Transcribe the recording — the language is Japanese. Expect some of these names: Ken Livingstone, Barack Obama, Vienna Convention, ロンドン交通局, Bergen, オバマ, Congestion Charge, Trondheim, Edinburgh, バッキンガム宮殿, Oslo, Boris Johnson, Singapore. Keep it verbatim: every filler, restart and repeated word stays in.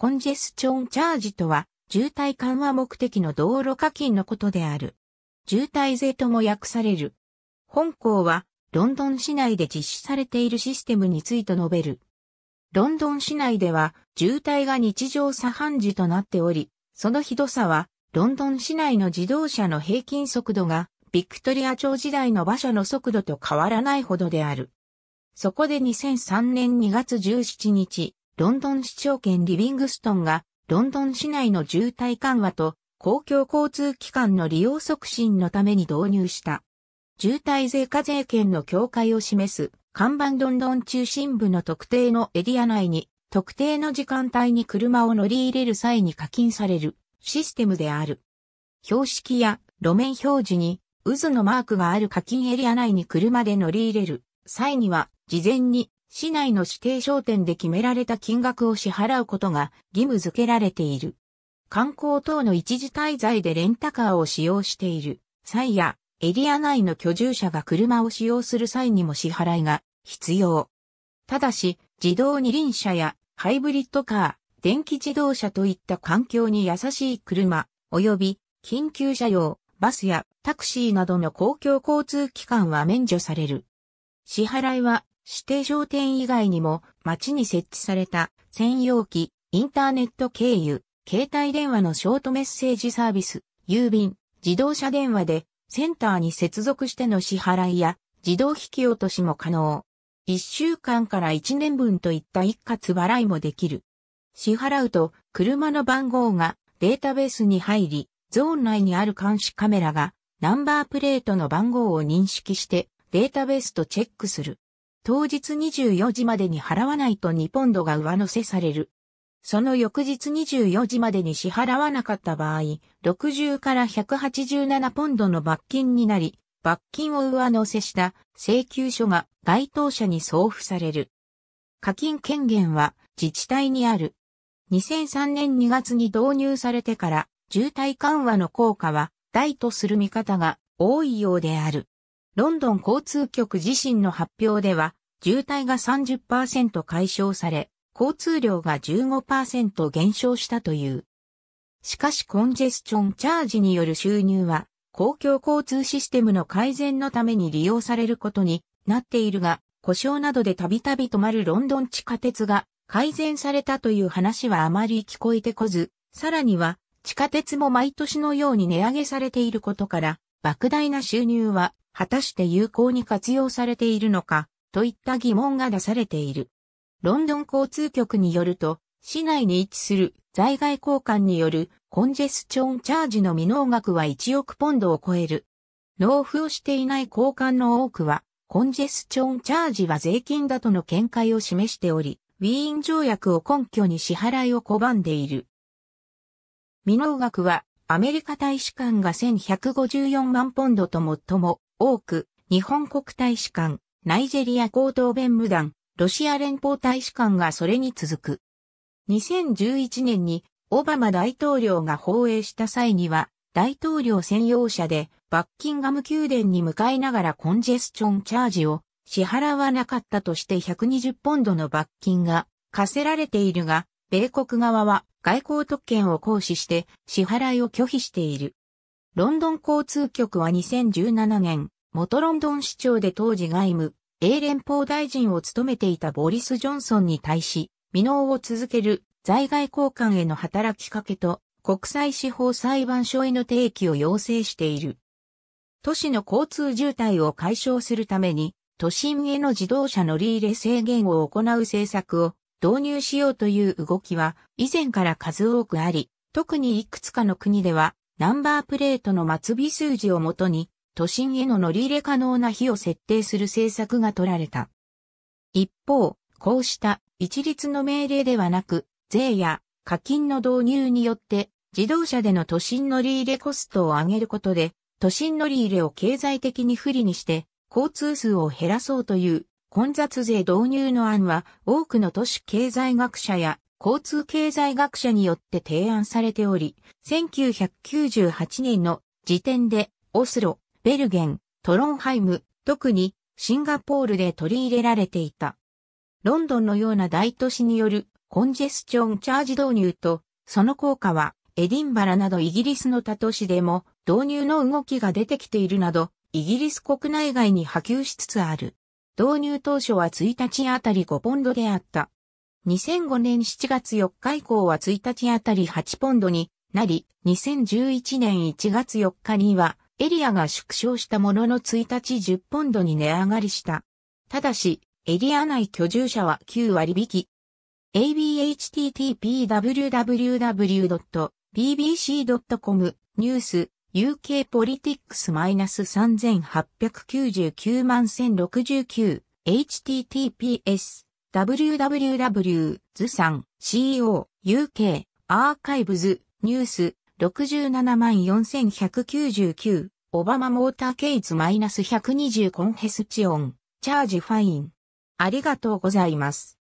コンジェスチョンチャージとは、渋滞緩和目的の道路課金のことである。渋滞税とも訳される。本項は、ロンドン市内で実施されているシステムについて述べる。ロンドン市内では、渋滞が日常茶飯事となっており、そのひどさは、ロンドン市内の自動車の平均速度が、ビクトリア朝時代の馬車の速度と変わらないほどである。そこでにせんさんねんにがつじゅうしちにち、ロンドン市長権リビングストンが、ロンドン市内の渋滞緩和と公共交通機関の利用促進のために導入した。渋滞税課税圏の境界を示す看板ロンドン中心部の特定のエリア内に特定の時間帯に車を乗り入れる際に課金されるシステムである。標識や路面表示に渦のマークがある課金エリア内に車で乗り入れる際には事前に市内の指定商店で決められた金額を支払うことが義務付けられている。観光等の一時滞在でレンタカーを使用している際やエリア内の居住者が車を使用する際にも支払いが必要。ただし、自動二輪車やハイブリッドカー、電気自動車といった環境に優しい車、及び緊急車用、バスやタクシーなどの公共交通機関は免除される。支払いは指定商店以外にも街に設置された専用機、インターネット経由、携帯電話のショートメッセージサービス、郵便、自動車電話でセンターに接続しての支払いや自動引き落としも可能。いっしゅうかんからいちねんぶんといった一括払いもできる。支払うと車の番号がデータベースに入り、ゾーン内にある監視カメラがナンバープレートの番号を認識してデータベースとチェックする。当日にじゅうよじまでに払わないとにポンドが上乗せされる。その翌日にじゅうよじまでに支払わなかった場合、ろくじゅうからひゃくはちじゅうななポンドの罰金になり、罰金を上乗せした請求書が該当者に送付される。課金権限は自治体にある。にせんさんねんにがつに導入されてから、渋滞緩和の効果は大とする見方が多いようである。ロンドン交通局自身の発表では、渋滞が さんじゅっパーセント 解消され、交通量が じゅうごパーセント 減少したという。しかしコンジェスチョンチャージによる収入は公共交通システムの改善のために利用されることになっているが、故障などでたびたび止まるロンドン地下鉄が改善されたという話はあまり聞こえてこず、さらには地下鉄も毎年のように値上げされていることから、莫大な収入は果たして有効に活用されているのか、といった疑問が出されている。ロンドン交通局によると、市内に位置する在外交換によるコンジェスチョンチャージの未納額はいちおくポンドを超える。納付をしていない交換の多くは、コンジェスチョンチャージは税金だとの見解を示しており、ウィーン条約を根拠に支払いを拒んでいる。未納額は、アメリカ大使館がせんひゃくごじゅうよんまんポンドと最も多く、日本国大使館、ナイジェリア高等弁務団、ロシア連邦大使館がそれに続く。にせんじゅういちねんにオバマ大統領が訪英した際には大統領専用車でバッキンガム宮殿に向かいながらコンジェスチョンチャージを支払わなかったとしてひゃくにじゅっポンドの罰金が課せられているが、米国側は外交特権を行使して支払いを拒否している。ロンドン交通局はにせんじゅうななねん、元ロンドン市長で当時外務、英連邦大臣を務めていたボリス・ジョンソンに対し、未納を続ける在外交換への働きかけと国際司法裁判所への提起を要請している。都市の交通渋滞を解消するために、都心への自動車乗り入れ制限を行う政策を導入しようという動きは以前から数多くあり、特にいくつかの国ではナンバープレートの末尾数字をもとに、都心への乗り入れ可能な日を設定する政策が取られた。一方、こうした一律の命令ではなく、税や課金の導入によって、自動車での都心乗り入れコストを上げることで、都心乗り入れを経済的に不利にして、交通数を減らそうという混雑税導入の案は、多くの都市経済学者や交通経済学者によって提案されており、せんきゅうひゃくきゅうじゅうはちねんの時点で、オスロ、ベルゲン、トロンハイム、特にシンガポールで取り入れられていた。ロンドンのような大都市によるコンジェスチョンチャージ導入と、その効果は、エディンバラなどイギリスの他都市でも導入の動きが出てきているなど、イギリス国内外に波及しつつある。導入当初はいちにちあたりごポンドであった。にせんごねんしちがつよっか以降はいちにちあたりはちポンドになり、にせんじゅういちねんいちがつよっかにはエリアが縮小したもののいちにちじゅっポンドに値上がりした。ただし、エリア内居住者はきゅうわりびき。エービーエイチティーティーピーダブリュダブリュダブリュドットビービーシードットコム ニュース ユーケー ポリティックス さんはちきゅうきゅういちまるろくきゅう エイチティーティーピーエス ダブリュダブリュダブリュ ズ さん シーオー ユーケー アーカイブズニュース ろくじゅうななまんよんせんひゃくきゅうじゅうきゅう オバマモーターケイズ マイナス ひゃくにじゅう コンヘスチオンチャージファイン。ありがとうございます。